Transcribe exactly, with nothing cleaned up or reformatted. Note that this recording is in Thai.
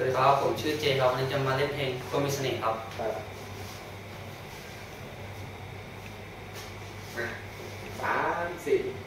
สวัสดีครับผมชื่อเจครับวันนี้จะมาเล่นเพลงคนมีเสน่ห์ครับสามสี่